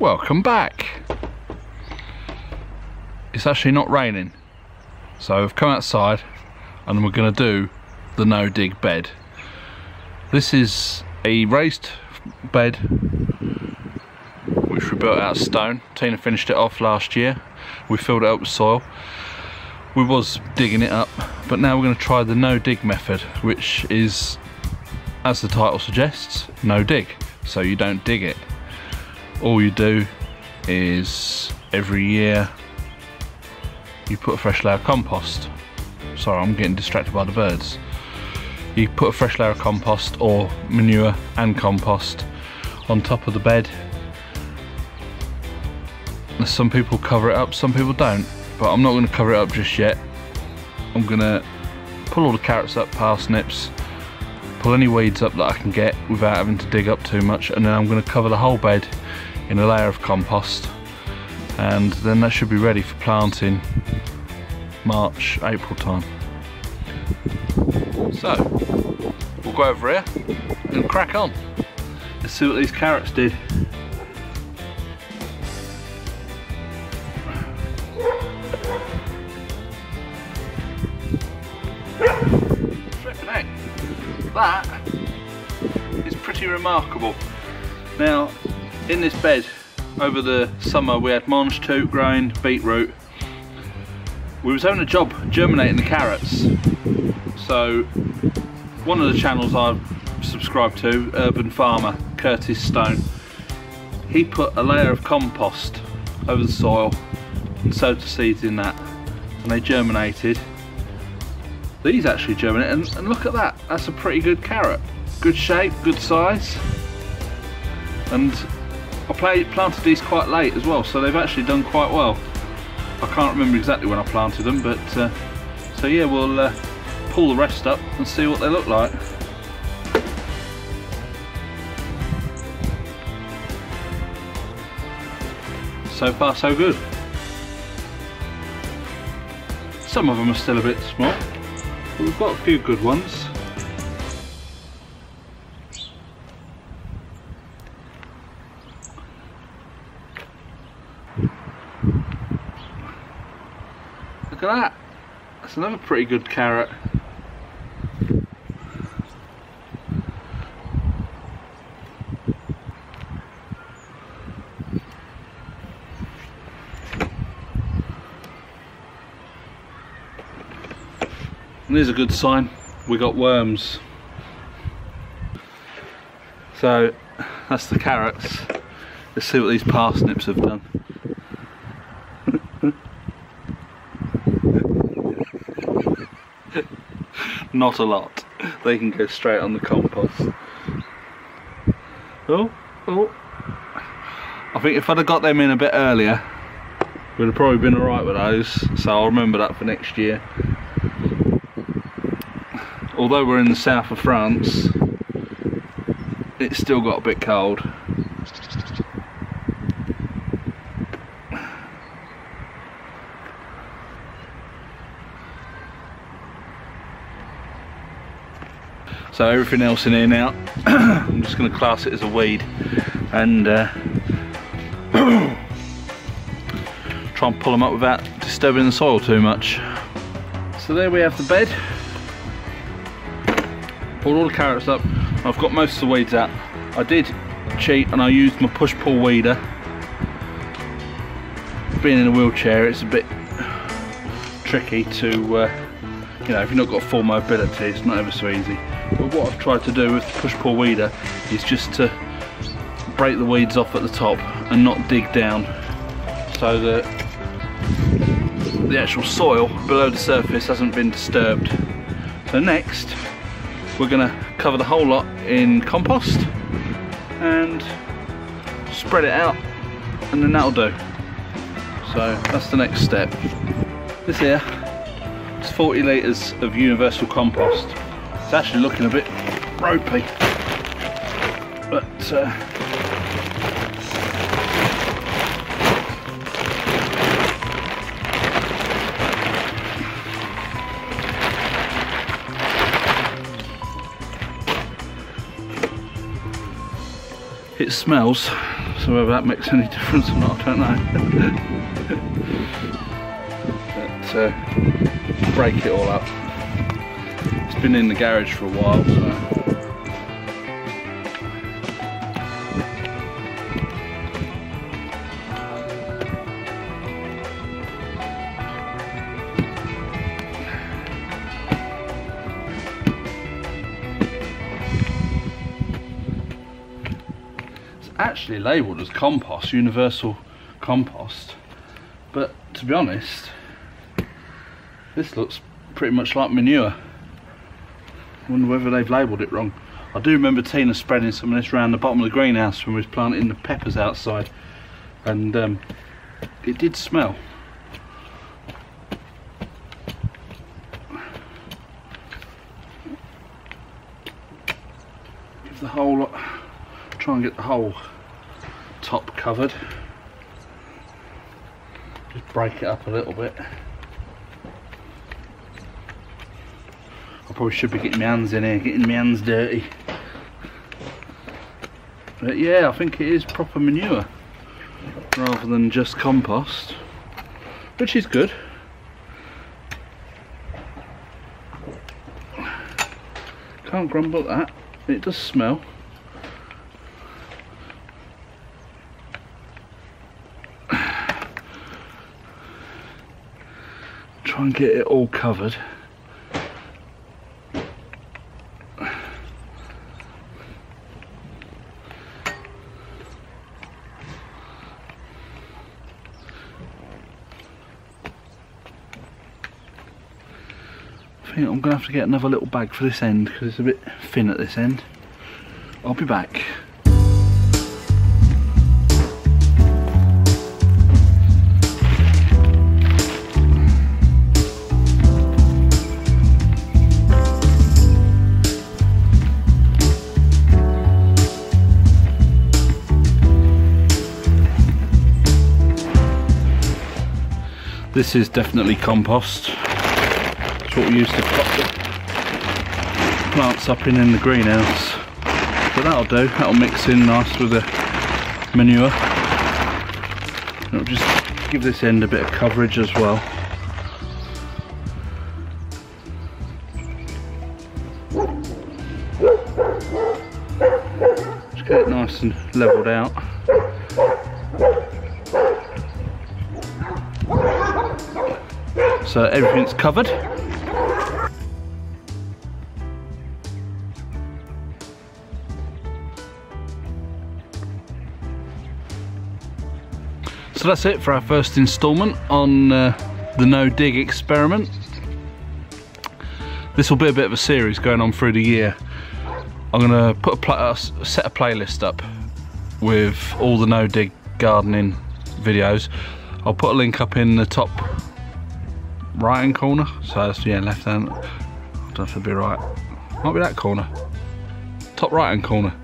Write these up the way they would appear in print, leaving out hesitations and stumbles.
Welcome back. It's actually not raining, so I've come outside and we're going to do the no dig bed. This is a raised bed which we built out of stone. Tina finished it off last year. We filled it up with soil. We was digging it up, but now we're going to try the no dig method, which is, as the title suggests, no dig. So you don't dig it. All you do is every year you put a fresh layer of compost. Sorry, I'm getting distracted by the birds. You put a fresh layer of compost or manure and compost on top of the bed. Some people cover it up, some people don't, but I'm not going to cover it up just yet. I'm going to pull all the carrots up, parsnips, pull any weeds up that I can get without having to dig up too much, and then I'm going to cover the whole bed in a layer of compost, and then that should be ready for planting March, April time. So we'll go over here and crack on. Let's see what these carrots did. Flipping heck. That is pretty remarkable. Now, in this bed, over the summer we had mange toot growing, beetroot. We was having a job germinating the carrots. So one of the channels I've subscribed to, Urban Farmer Curtis Stone, he put a layer of compost over the soil and sowed the seeds in that, and they germinated. These actually germinate, and look at that, that's a pretty good carrot. Good shape, good size, and I planted these quite late as well, so they've actually done quite well. I can't remember exactly when I planted them, but so yeah, we'll pull the rest up and see what they look like. So far so good. Some of them are still a bit small, but we've got a few good ones. Look at that, that's another pretty good carrot. And here's a good sign, we got worms. So that's the carrots. Let's see what these parsnips have done. Not a lot. They can go straight on the compost. Oh, oh. I think if I'd have got them in a bit earlier, we'd have probably been alright with those, so I'll remember that for next year. Although we're in the south of France, it's still got a bit cold. So everything else in here now, I'm just going to class it as a weed and try and pull them up without disturbing the soil too much. So there we have the bed. Pulled all the carrots up. I've got most of the weeds out. I did cheat and I used my push-pull weeder. Being in a wheelchair, it's a bit tricky to, you know, if you've not got full mobility, it's not ever so easy. But what I've tried to do with the push-pull weeder is just to break the weeds off at the top and not dig down, so that the actual soil below the surface hasn't been disturbed. So next we're going to cover the whole lot in compost and spread it out, and then that'll do. So that's the next step. This here is 40 litres of universal compost. It's actually looking a bit ropey, but it smells, so whether that makes any difference or not, I don't know. But break it all up. It's been in the garage for a while, so. Actually labelled as compost, universal compost, but to be honest this looks pretty much like manure. I wonder whether they've labelled it wrong. I do remember Tina spreading some of this around the bottom of the greenhouse when we was planting the peppers outside, and it did smell. Give the whole lot, try and get the whole top covered. Just break it up a little bit. I probably should be getting my hands in here, getting my hands dirty. But yeah, I think it is proper manure rather than just compost, which is good. Can't grumble at that. It does smell. Try and get it all covered. I think I'm gonna have to get another little bag for this end because it's a bit thin at this end. I'll be back. This is definitely compost. It's what we used to pop the plants up in the greenhouse. But that'll do, that'll mix in nice with the manure. It'll just give this end a bit of coverage as well. Just get it nice and levelled out. So everything's covered. So that's it for our first instalment on the no dig experiment. This will be a bit of a series going on through the year. I'm gonna put set a playlist up with all the no dig gardening videos. I'll put a link up in the top right hand corner, so that's, yeah, left hand, I don't have to be right, might be that corner, top right hand corner.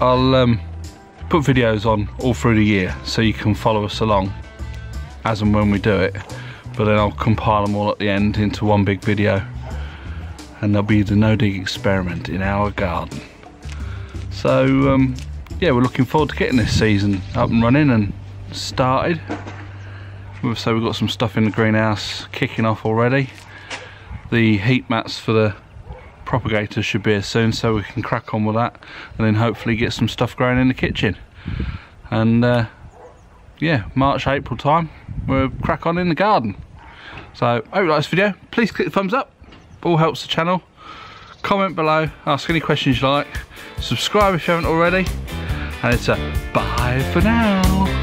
I'll put videos on all through the year so you can follow us along as and when we do it, but then I'll compile them all at the end into one big video, and there'll be the no dig experiment in our garden. So yeah, we're looking forward to getting this season up and running and started. So we've got some stuff in the greenhouse kicking off already. The heat mats for the propagator should be here soon, so we can crack on with that, and then hopefully get some stuff growing in the kitchen. And yeah, March, April time, we'll crack on in the garden. So I hope you like this video. Please click the thumbs up, all helps the channel. Comment below, ask any questions you like. Subscribe if you haven't already. And it's a bye for now.